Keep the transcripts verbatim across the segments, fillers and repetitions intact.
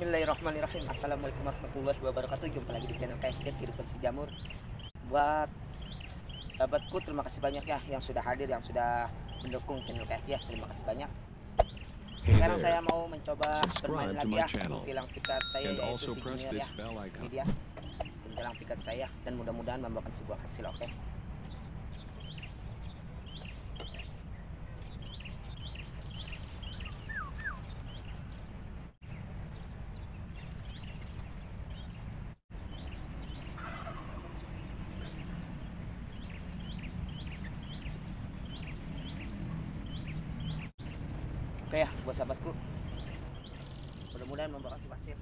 Bismillahirrahmanirrahim. Assalamualaikum warahmatullahi wabarakatuh. Jumpa lagi di channel K E H I D U P A N Kehidupan Si Jamur. Buat sahabatku, terima kasih banyak ya yang sudah hadir, yang sudah mendukung channel K E H I D U P A N ya. Terima kasih banyak. Sekarang saya mau mencoba bermain lagi ya tilang pikat saya, yaitu si Junior ya. Ini dia tilang pikat saya, dan mudah-mudahan membawakan sebuah hasil. Oke okay. Oke ya, buat sahabatku, mudah-mudahan membawa hasil.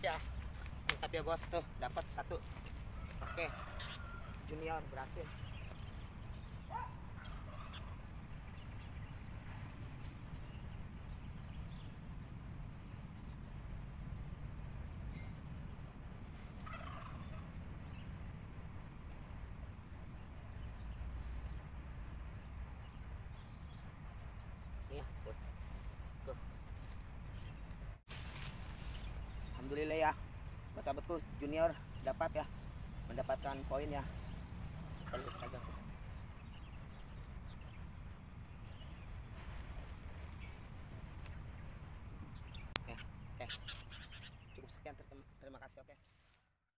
Ya, mantap ya bos, tuh dapat satu. Oke, Junior berhasil. Nih, bos. Go. Alhamdulillah ya, buat sahabatku, Junior dapat ya, mendapatkan poin ya.